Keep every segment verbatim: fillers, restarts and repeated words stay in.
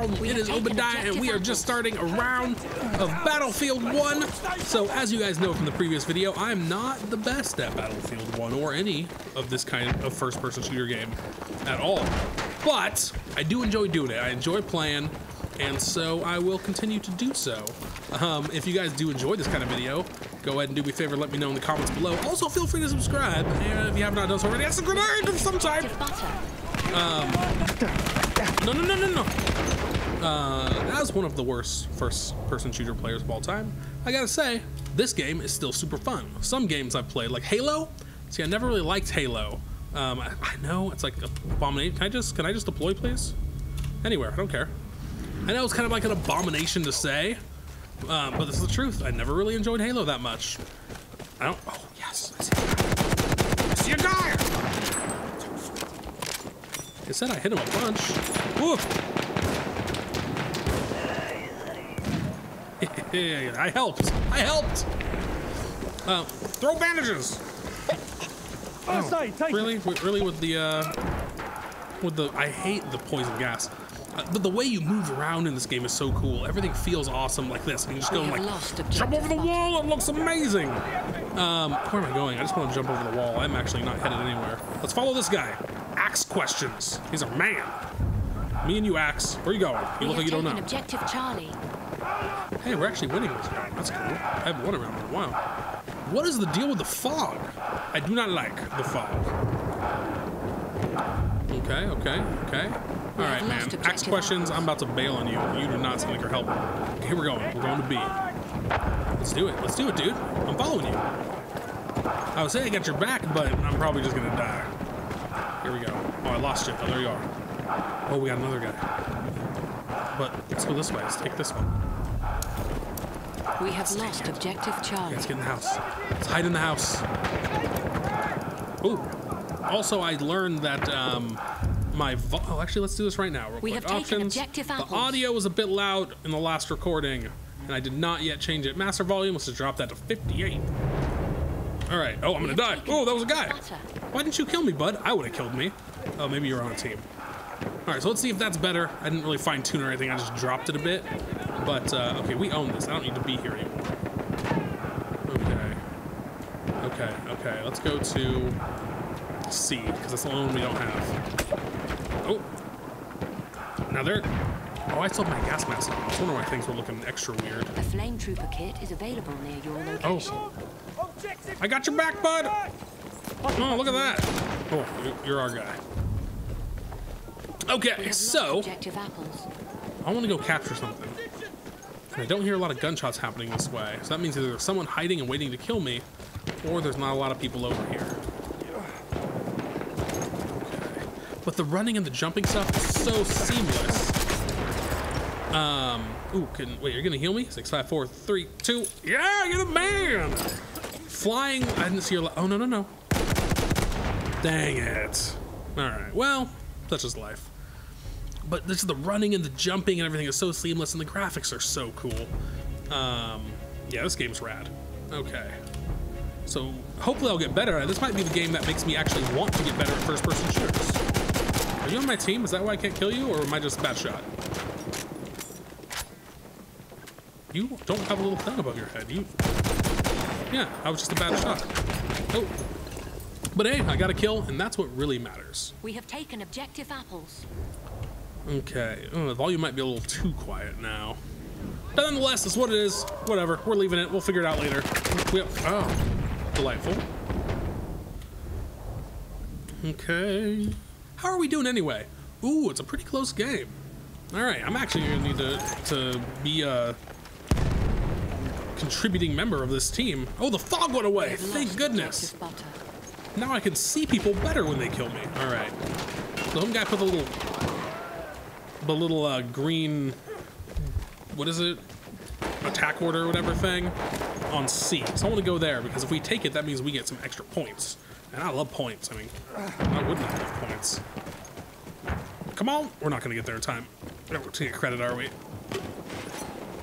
on. It is Obadiah, and we are just starting a round of Battlefield one. So, as you guys know from the previous video, I'm not the best at Battlefield one or any of this kind of first-person shooter game at all. But I do enjoy doing it. I enjoy playing, and so I will continue to do so. Um, if you guys do enjoy this kind of video, go ahead and do me a favor, let me know in the comments below. Also, feel free to subscribe, and if you have not done so already, that's a grenade of some type. Um, no, no, no, no, no. Uh, as one of the worst first-person shooter players of all time, I gotta say, this game is still super fun. Some games I've played, like Halo. See, I never really liked Halo. Um, I, I know, it's like Abomination. Can I just, can I just deploy, please? Anywhere, I don't care. I know it's kind of like an abomination to say, um, but this is the truth. I never really enjoyed Halo that much. I don't, oh, yes. I see, I see a guy. I said I hit him a bunch. Woof. I helped. I helped. Uh, throw bandages. Oh, really? Really with the, uh, with the, I hate the poison gas. Uh, but the way you move around in this game is so cool. Everything feels awesome like this. You just go like, jump over the wall, it looks amazing. Um, where am I going? I just want to jump over the wall. I'm actually not headed anywhere. Let's follow this guy. Axe questions. He's a man. Me and you, Axe. Where are you going? You look like you don't know. Objective Charlie. Hey, we're actually winning this round. That's cool. I haven't won a round in a while. What is the deal with the fog? I do not like the fog. Okay, okay, okay. All right, man. Ask questions. I'm about to bail on you. You do not seem like you're helping. Okay, here we're going. We're going to B. Let's do it. Let's do it, dude. I'm following you. I was saying I got your back, but I'm probably just gonna die. Here we go. Oh, I lost you. Oh, there you are. Oh, we got another guy. But let's go this way. Let's take this one. We have lost objective Charlie. Yeah, let's get in the house. Let's hide in the house. Oh. Also, I learned that. Um, My vo oh, actually, let's do this right now. Real we quick. Have taken Options. Objective apples. The audio was a bit loud in the last recording, and I did not yet change it. Master volume, let's just drop that to fifty-eight. All right. Oh, I'm we gonna die. Oh, that was a guy. Butter. Why didn't you kill me, bud? I would have killed me. Oh, maybe you're on a team. All right, so let's see if that's better. I didn't really fine tune or anything. I just dropped it a bit. But uh, okay, we own this. I don't need to be here anymore. Okay. Okay. Okay. Let's go to C because that's the only one we don't have. Oh, now they're, oh, I still have my gas mask on. It's one of my things were looking extra weird. A flame trooper kit is available near your location. Oh, I got your back, bud. Oh, look at that. Oh, you're our guy. Okay, so I want to go capture something. I don't hear a lot of gunshots happening this way. So that means either there's someone hiding and waiting to kill me, or there's not a lot of people over here. But the running and the jumping stuff is so seamless. Um, ooh, can, wait, you're gonna heal me? Six, five, four, three, two. Yeah, you're the man. Flying. I didn't see your. Oh no, no, no. Dang it. All right. Well, that's just life. But this is the running and the jumping and everything is so seamless, and the graphics are so cool. Um, yeah, this game's rad. Okay. So hopefully I'll get better at it. This might be the game that makes me actually want to get better at first-person shooters. Are you on my team? Is that why I can't kill you, or am I just a bad shot? You don't have a little thing above your head. You, yeah, I was just a bad shot. Oh, but hey, I got a kill, and that's what really matters. We have taken objective apples. Okay, oh, the volume might be a little too quiet now. But nonetheless, it's what it is. Whatever, we're leaving it. We'll figure it out later. We have, oh, delightful. Okay. How are we doing anyway? Ooh, it's a pretty close game. All right, I'm actually gonna need to, to be a contributing member of this team. Oh, the fog went away, thank goodness. Now I can see people better when they kill me. All right, the home guy put the little, the little uh, green, what is it? Attack order or whatever thing on C. So I wanna go there because if we take it, that means we get some extra points. And I love points. I mean, I would not love points. Come on. We're not going to get there in time. We're not going to get credit, are we?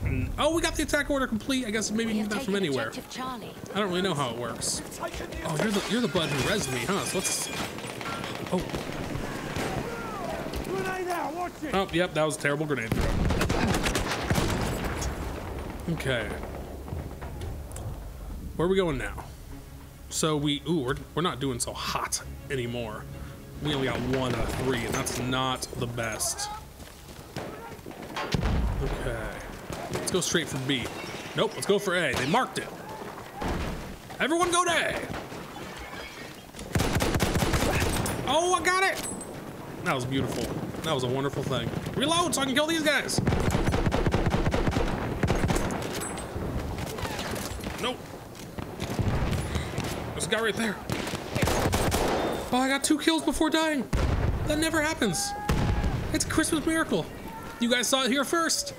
And, oh, we got the attack order complete. I guess maybe not from anywhere. I don't really know how it works. Oh, you're the, you're the bud who res me, huh? So let's... Oh. Oh, yep, that was a terrible grenade throw. Okay. Where are we going now? So we, ooh, we're, we're not doing so hot anymore. We only got one out of three, and that's not the best. Okay. Let's go straight for B. Nope, let's go for A. They marked it. Everyone go to A. Oh, I got it. That was beautiful. That was a wonderful thing. Reload so I can kill these guys. Nope. There's a guy right there. Oh, I got two kills before dying. That never happens. It's a Christmas miracle. You guys saw it here first.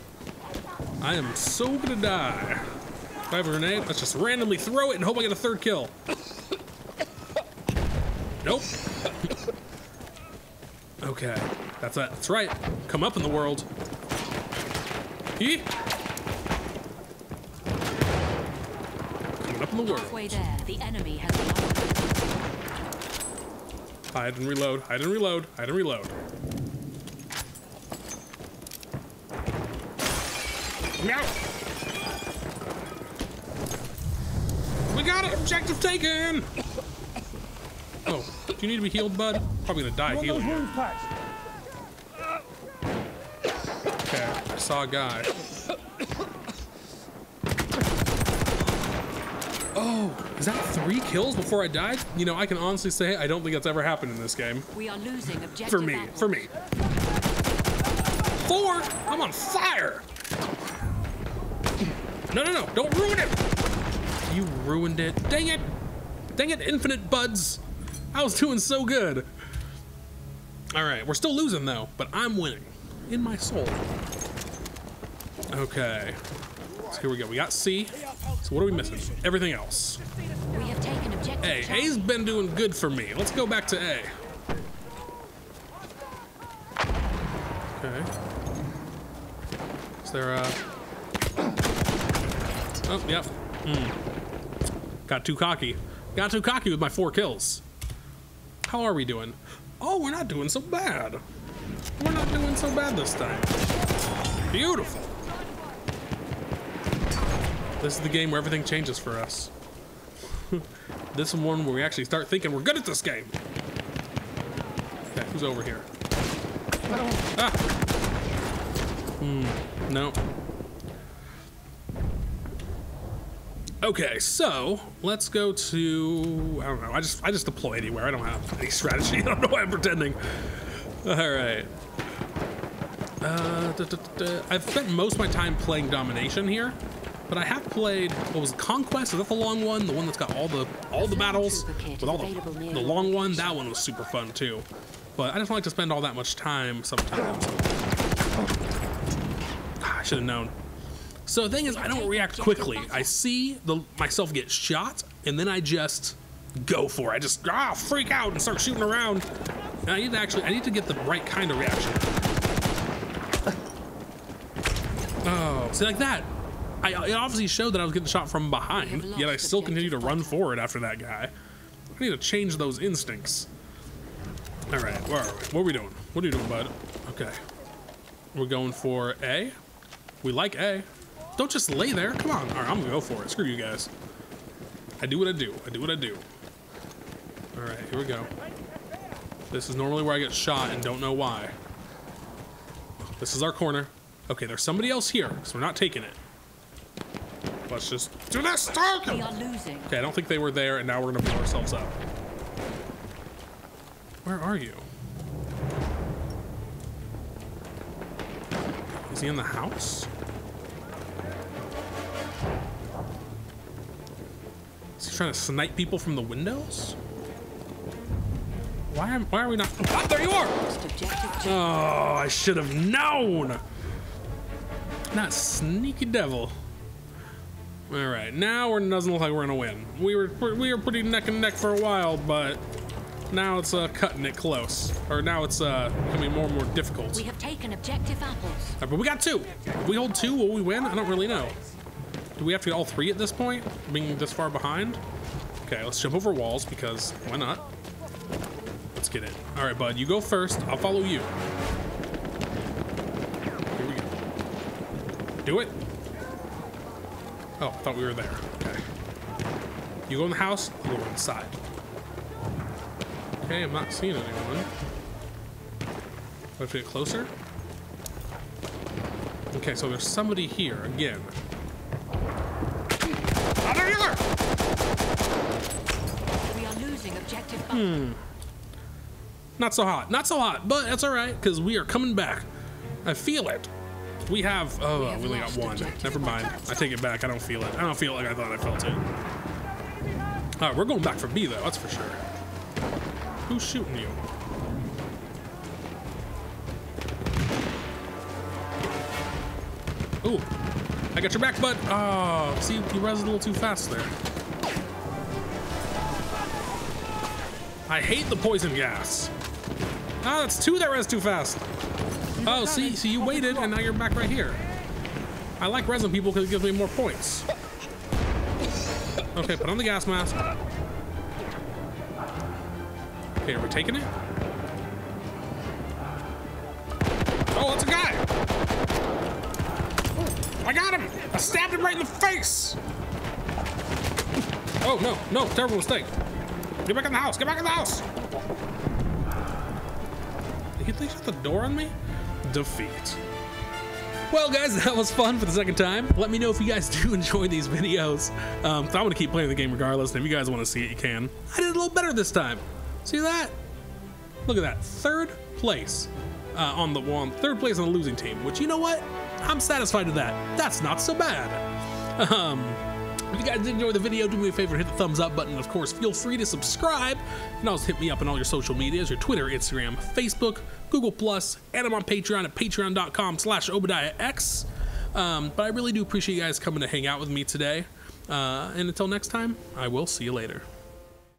I am so gonna die. If I have a grenade, let's just randomly throw it and hope I get a third kill. Nope. Okay, that's that. That's right. Come up in the world. Yee. Coming up in the world. Halfway there, the enemy has hide and reload, hide and reload, hide and reload. No! We got it! Objective taken! Oh, do you need to be healed, bud? Probably gonna die healing. Okay, I saw a guy. Oh, is that three kills before I died? You know, I can honestly say I don't think that's ever happened in this game. We are losing objective. For me, battles. for me. Four! I'm on fire! No, no, no, don't ruin it! You ruined it. Dang it! Dang it, infinite buds! I was doing so good. Alright, we're still losing though, but I'm winning. In my soul. Okay. So here we go. We got C. So what are we missing? Everything else. We have taken objective A. Charlie. A's been doing good for me. Let's go back to A. Okay. Is there a... Oh, yep. Mm. Got too cocky. Got too cocky with my four kills. How are we doing? Oh, we're not doing so bad. We're not doing so bad this time. Beautiful. This is the game where everything changes for us. This is one where we actually start thinking we're good at this game. Okay, who's over here? Ah. Hmm. No. Okay, so let's go to, I don't know, I just I just deploy anywhere. I don't have any strategy. I don't know why I'm pretending. All right. Uh, da, da, da. I've spent most of my time playing Domination here, but I have played, what was it, Conquest? Is that the long one? The one that's got all the all the battles with all the, the long one? That one was super fun too. But I just don't like to spend all that much time sometimes. I should have known. So the thing is, I don't react quickly. I see the myself get shot, and then I just go for it. I just ah, freak out and start shooting around. And I need to actually, I need to get the right kind of reaction. Oh, see, like that. I it obviously showed that I was getting shot from behind, yet I still continue to run forward after that guy. I need to change those instincts. All right, where are we? What are we doing? What are you doing, bud? Okay, we're going for A. We like A. Don't just lay there. Come on. All right, I'm gonna go for it. Screw you guys. I do what I do. I do what I do. All right, here we go. This is normally where I get shot and don't know why. This is our corner. Okay, there's somebody else here, so we're not taking it. Let's just do this. Stop them. Okay, I don't think they were there, and now we're gonna blow ourselves up. Where are you? Is he in the house? Is he trying to snipe people from the windows? Why am, why are we not? Oh, there you are! Oh, I should have known! That sneaky devil. All right, now it doesn't look like we're gonna win. We were we were pretty neck and neck for a while, but now it's uh, cutting it close. Or now it's uh, becoming more and more difficult. We have taken objective apples. Right, but we got two. If we hold two, will we win? I don't really know. Do we have to get all three at this point, being this far behind? Okay, let's jump over walls, because why not? Let's get it. All right, bud, you go first. I'll follow you. do it? Oh, I thought we were there. Okay. You go in the house, you go inside. Okay, I'm not seeing anyone. Let's get closer. Okay, so there's somebody here again. Out of here! We are losing objective. Hmm. Not so hot. Not so hot, but that's all right, because we are coming back. I feel it. We have, oh, we have we only got one. Never mind. I take it back. I don't feel it. I don't feel like I thought I felt it. All right, we're going back for B, though. That's for sure. Who's shooting you? Ooh, I got your back, bud. Oh, see, you res a little too fast there. I hate the poison gas. Ah, that's two that res too fast. Oh, see, so you waited, and now you're back right here. I like resin people because it gives me more points. Okay, put on the gas mask. Okay, are we taking it? Oh, it's a guy! I got him! I stabbed him right in the face! Oh, no, no, terrible mistake. Get back in the house, get back in the house! Did they shut the door on me? Defeat. Well, guys, that was fun for the second time. Let me know if you guys do enjoy these videos. Um, I'm gonna keep playing the game regardless, and if you guys want to see it, you can. I did a little better this time. See that? Look at that. Third place uh, on the one. Third place on the losing team, which, you know what? I'm satisfied with that. That's not so bad. Um, if you guys did enjoy the video, do me a favor, hit the thumbs up button. Of course, feel free to subscribe. You can also hit me up on all your social medias, your Twitter, Instagram, Facebook, Google Plus, and I'm on Patreon at patreon.com slash Obadiah X. Um, but I really do appreciate you guys coming to hang out with me today. Uh, and until next time, I will see you later.